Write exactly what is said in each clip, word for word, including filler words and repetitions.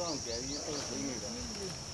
wrong, Gary. You're supposed to leave it.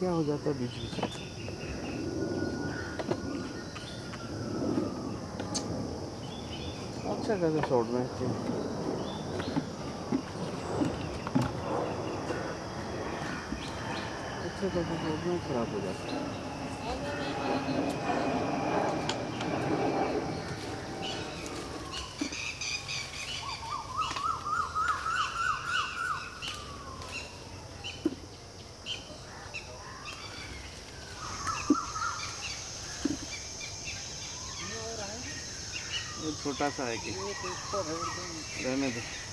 क्या हो जाता है बीच बीच में अच्छा खासा शॉट में अच्छा खासा शॉट में खराब हो जाता है छोटा सा है कि रहने दो।